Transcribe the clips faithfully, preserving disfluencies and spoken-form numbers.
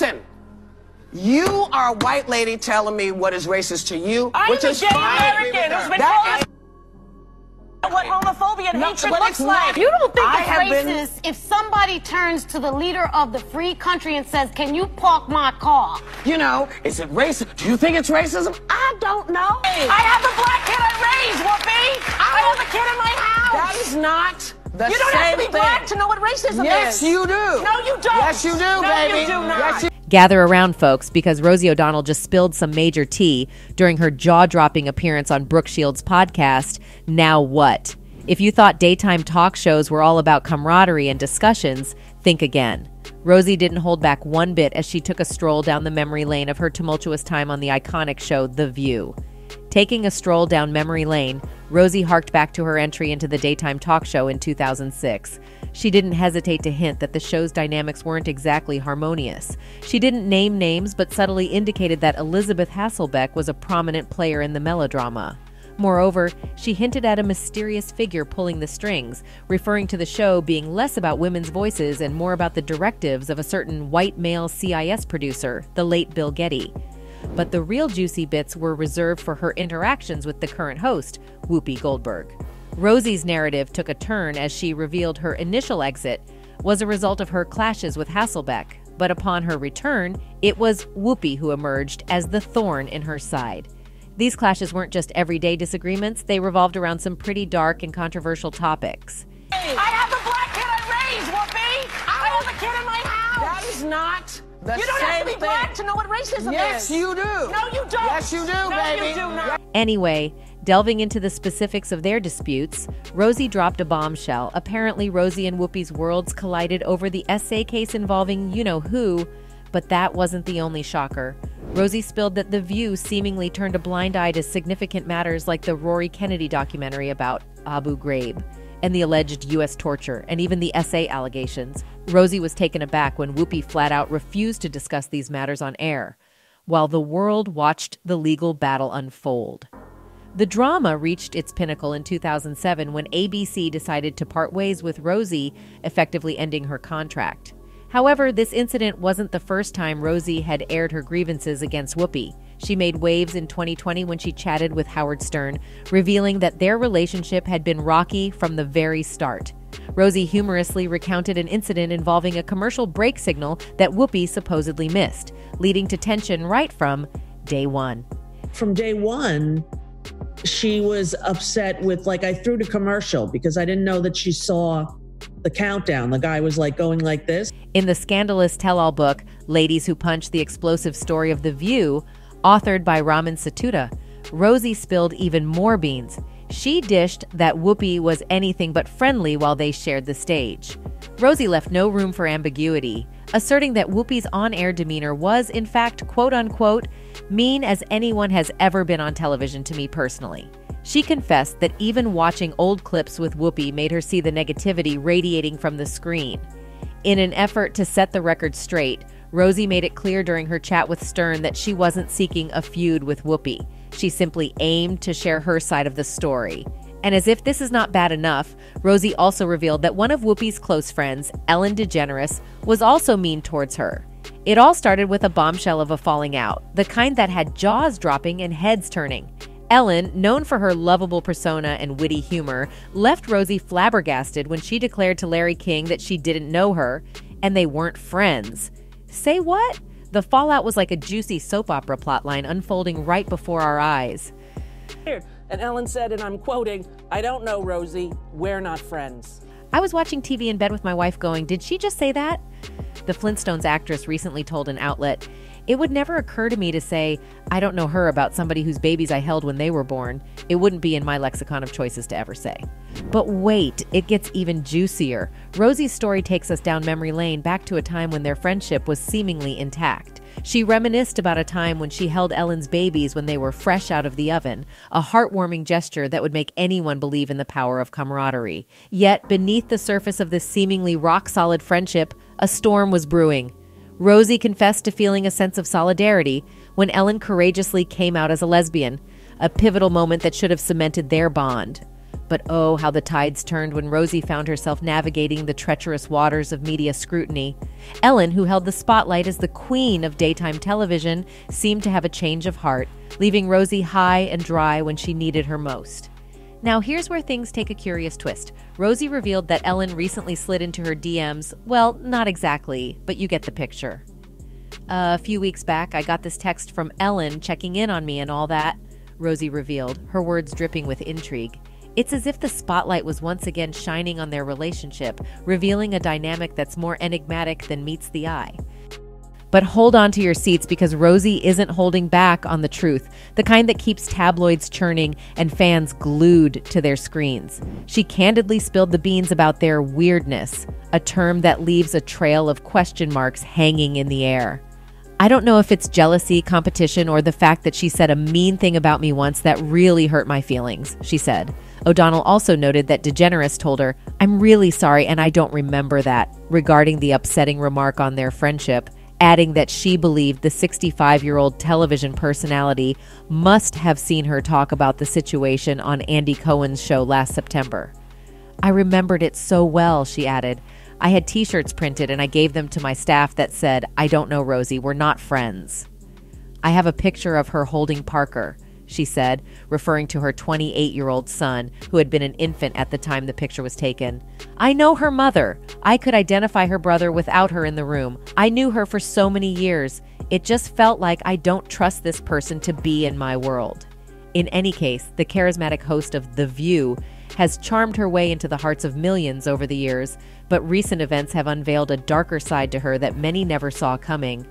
listen, you are a white lady telling me what is racist to you, I'm which is fine. That is what homophobia and no, hatred looks like. You don't think I it's racist been... if somebody turns to the leader of the free country and says, can you park my car? You know, is it racist? Do you think it's racism? I don't know. I have the black kid I raised, Whoopi. I, I have a kid in my house. That is not the same thing. You don't have to be black to know what racism yes, is. Yes, you do. No, you don't. Yes, you do, no, baby. You do not. Yes, you Gather around, folks, because Rosie O'Donnell just spilled some major tea during her jaw-dropping appearance on Brooke Shields' podcast, Now What? If you thought daytime talk shows were all about camaraderie and discussions, think again. Rosie didn't hold back one bit as she took a stroll down the memory lane of her tumultuous time on the iconic show, The View. Taking a stroll down memory lane, Rosie harked back to her entry into the daytime talk show in two thousand six. She didn't hesitate to hint that the show's dynamics weren't exactly harmonious. She didn't name names, but subtly indicated that Elizabeth Hasselbeck was a prominent player in the melodrama. Moreover, she hinted at a mysterious figure pulling the strings, referring to the show being less about women's voices and more about the directives of a certain white male C I S producer, the late Bill Getty. But the real juicy bits were reserved for her interactions with the current host, Whoopi Goldberg. Rosie's narrative took a turn as she revealed her initial exit was a result of her clashes with Hasselbeck, but upon her return, it was Whoopi who emerged as the thorn in her side. These clashes weren't just everyday disagreements, they revolved around some pretty dark and controversial topics. I have the black kid I raised, Whoopi! I have the kid in my house! That is not... The you don't have to be thing. black to know what racism yes, is. Yes, you do. No, you don't. Yes, you do, no, baby. You do not. Anyway, delving into the specifics of their disputes, Rosie dropped a bombshell. Apparently, Rosie and Whoopi's worlds collided over the essay case involving you-know-who, but that wasn't the only shocker. Rosie spilled that The View seemingly turned a blind eye to significant matters like the Rory Kennedy documentary about Abu Ghraib and the alleged U S torture, and even the S A allegations. Rosie was taken aback when Whoopi flat out refused to discuss these matters on air, while the world watched the legal battle unfold. The drama reached its pinnacle in two thousand seven when A B C decided to part ways with Rosie, effectively ending her contract. However, this incident wasn't the first time Rosie had aired her grievances against Whoopi. She made waves in twenty twenty when she chatted with Howard Stern, revealing that their relationship had been rocky from the very start. Rosie humorously recounted an incident involving a commercial break signal that Whoopi supposedly missed, leading to tension right from day one. From day one, she was upset with, like, I threw to commercial because I didn't know that she saw the countdown. The guy was like going like this. In the scandalous tell-all book, Ladies Who Punch: The Explosive Story of The View, authored by Raman Satuta, Rosie spilled even more beans. She dished that Whoopi was anything but friendly while they shared the stage. Rosie left no room for ambiguity, asserting that Whoopi's on-air demeanor was, in fact, quote-unquote, mean as anyone has ever been on television to me personally. She confessed that even watching old clips with Whoopi made her see the negativity radiating from the screen. In an effort to set the record straight, Rosie made it clear during her chat with Stern that she wasn't seeking a feud with Whoopi. She simply aimed to share her side of the story. And as if this is not bad enough, Rosie also revealed that one of Whoopi's close friends, Ellen DeGeneres, was also mean towards her. It all started with a bombshell of a falling out, the kind that had jaws dropping and heads turning. Ellen, known for her lovable persona and witty humor, left Rosie flabbergasted when she declared to Larry King that she didn't know her and they weren't friends. Say what? The fallout was like a juicy soap opera plotline unfolding right before our eyes. And Ellen said, and I'm quoting, "I don't know, Rosie, we're not friends." I was watching T V in bed with my wife going, did she just say that? The Flintstones actress recently told an outlet, "It would never occur to me to say, I don't know her about somebody whose babies I held when they were born. It wouldn't be in my lexicon of choices to ever say." But wait, it gets even juicier. Rosie's story takes us down memory lane back to a time when their friendship was seemingly intact. She reminisced about a time when she held Ellen's babies when they were fresh out of the oven, a heartwarming gesture that would make anyone believe in the power of camaraderie. Yet, beneath the surface of this seemingly rock-solid friendship, a storm was brewing. Rosie confessed to feeling a sense of solidarity when Ellen courageously came out as a lesbian, a pivotal moment that should have cemented their bond. But oh, how the tides turned when Rosie found herself navigating the treacherous waters of media scrutiny. Ellen, who held the spotlight as the queen of daytime television, seemed to have a change of heart, leaving Rosie high and dry when she needed her most. Now here's where things take a curious twist. Rosie revealed that Ellen recently slid into her D Ms. Well, not exactly, but you get the picture. A few weeks back, I got this text from Ellen checking in on me and all that, Rosie revealed, her words dripping with intrigue. It's as if the spotlight was once again shining on their relationship, revealing a dynamic that's more enigmatic than meets the eye. But hold on to your seats, because Rosie isn't holding back on the truth, the kind that keeps tabloids churning and fans glued to their screens. She candidly spilled the beans about their weirdness, a term that leaves a trail of question marks hanging in the air. I don't know if it's jealousy, competition, or the fact that she said a mean thing about me once that really hurt my feelings, she said. O'Donnell also noted that DeGeneres told her, "I'm really sorry and I don't remember that," regarding the upsetting remark on their friendship, adding that she believed the sixty-five-year-old television personality must have seen her talk about the situation on Andy Cohen's show last September. "I remembered it so well," she added. "I had t-shirts printed and I gave them to my staff that said, 'I don't know Rosie, we're not friends.'" "I have a picture of her holding Parker," she said, referring to her twenty-eight-year-old son, who had been an infant at the time the picture was taken. "I know her mother. I could identify her brother without her in the room. I knew her for so many years. It just felt like I don't trust this person to be in my world." In any case, the charismatic host of The View has charmed her way into the hearts of millions over the years, but recent events have unveiled a darker side to her that many never saw coming.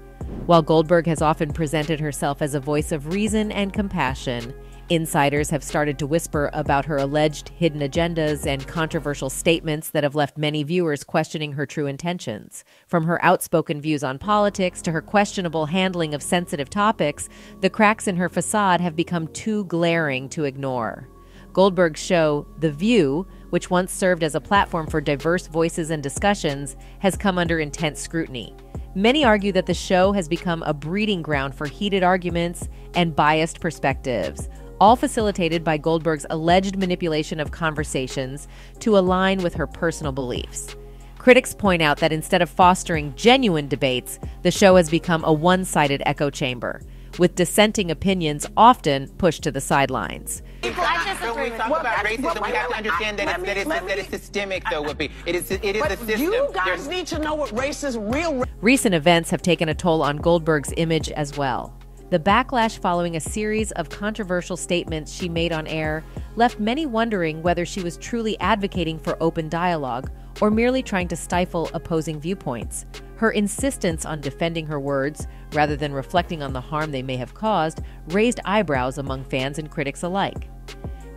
While Goldberg has often presented herself as a voice of reason and compassion, insiders have started to whisper about her alleged hidden agendas and controversial statements that have left many viewers questioning her true intentions. From her outspoken views on politics to her questionable handling of sensitive topics, the cracks in her facade have become too glaring to ignore. Goldberg's show, The View, which once served as a platform for diverse voices and discussions, has come under intense scrutiny. Many argue that the show has become a breeding ground for heated arguments and biased perspectives, all facilitated by Goldberg's alleged manipulation of conversations to align with her personal beliefs. Critics point out that instead of fostering genuine debates, the show has become a one-sided echo chamber, with dissenting opinions often pushed to the sidelines. I just when we talk what, about racism, what, we have to understand I, that, me, that, it's, that it's systemic, though, Whoopi. It is, it is but a system. You guys There's... need to know what racism real... Recent events have taken a toll on Goldberg's image as well. The backlash following a series of controversial statements she made on air left many wondering whether she was truly advocating for open dialogue or merely trying to stifle opposing viewpoints. Her insistence on defending her words, rather than reflecting on the harm they may have caused, raised eyebrows among fans and critics alike.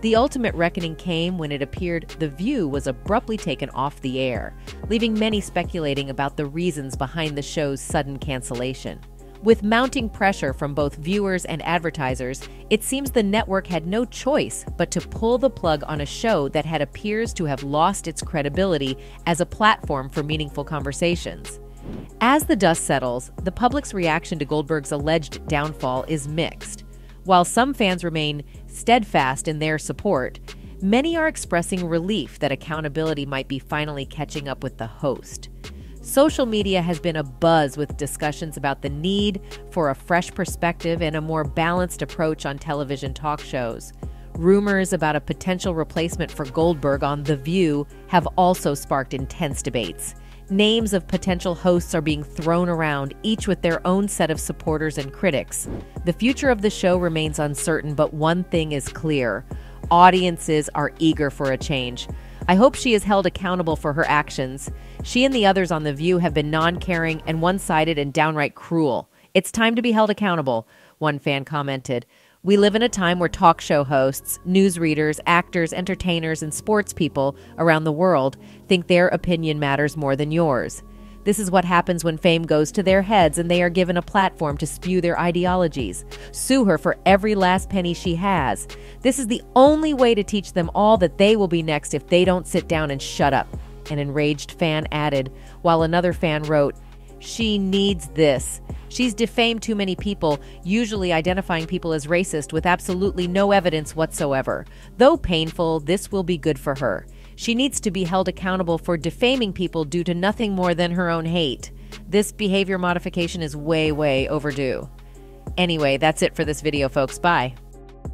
The ultimate reckoning came when it appeared The View was abruptly taken off the air, leaving many speculating about the reasons behind the show's sudden cancellation. With mounting pressure from both viewers and advertisers, it seems the network had no choice but to pull the plug on a show that had appears to have lost its credibility as a platform for meaningful conversations. As the dust settles, the public's reaction to Goldberg's alleged downfall is mixed. While some fans remain steadfast in their support, many are expressing relief that accountability might be finally catching up with the host. Social media has been abuzz with discussions about the need for a fresh perspective and a more balanced approach on television talk shows. Rumors about a potential replacement for Goldberg on The View have also sparked intense debates. Names of potential hosts are being thrown around, each with their own set of supporters and critics. The future of the show remains uncertain, but one thing is clear: audiences are eager for a change. I hope she is held accountable for her actions. She and the others on The View have been non-caring and one-sided and downright cruel. "It's time to be held accountable," one fan commented. "We live in a time where talk show hosts, newsreaders, actors, entertainers, and sports people around the world think their opinion matters more than yours. This is what happens when fame goes to their heads and they are given a platform to spew their ideologies. Sue her for every last penny she has. This is the only way to teach them all that they will be next if they don't sit down and shut up," an enraged fan added, while another fan wrote, "She needs this. She's defamed too many people, usually identifying people as racist with absolutely no evidence whatsoever. Though painful, this will be good for her. She needs to be held accountable for defaming people due to nothing more than her own hate. This behavior modification is way, way overdue. Anyway, that's it for this video, folks. Bye.